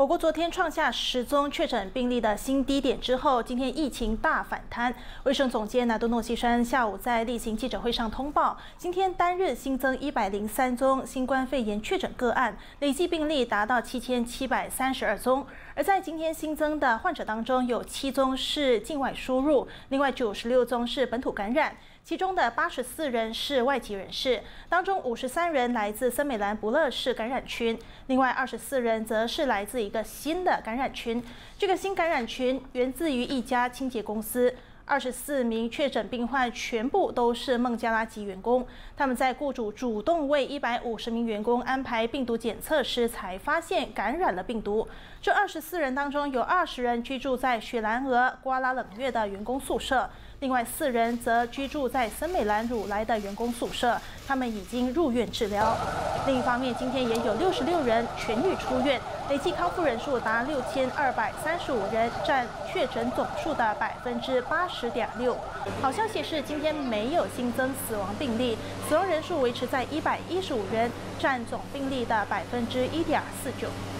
我国昨天创下10宗确诊病例的新低点之后，今天疫情大反弹。卫生总监拿督诺西山下午在例行记者会上通报，今天单日新增103宗新冠肺炎确诊个案，累计病例达到7732宗。而在今天新增的患者当中，有7宗是境外输入，另外96宗是本土感染。 其中的84人是外籍人士，当中53人来自森美兰不勒市感染群，另外24人则是来自一个新的感染群。这个新感染群源自于一家清洁公司。24名确诊病患全部都是孟加拉籍员工，他们在雇主主动为150名员工安排病毒检测时，才发现感染了病毒。这24人当中，有20人居住在雪兰莪瓜拉冷月的员工宿舍。 另外4人则居住在森美兰乳莱的员工宿舍，他们已经入院治疗。另一方面，今天也有66人痊愈出院，累计康复人数达6235人，占确诊总数的80.6%。好消息是，今天没有新增死亡病例，死亡人数维持在115人，占总病例的1.49%。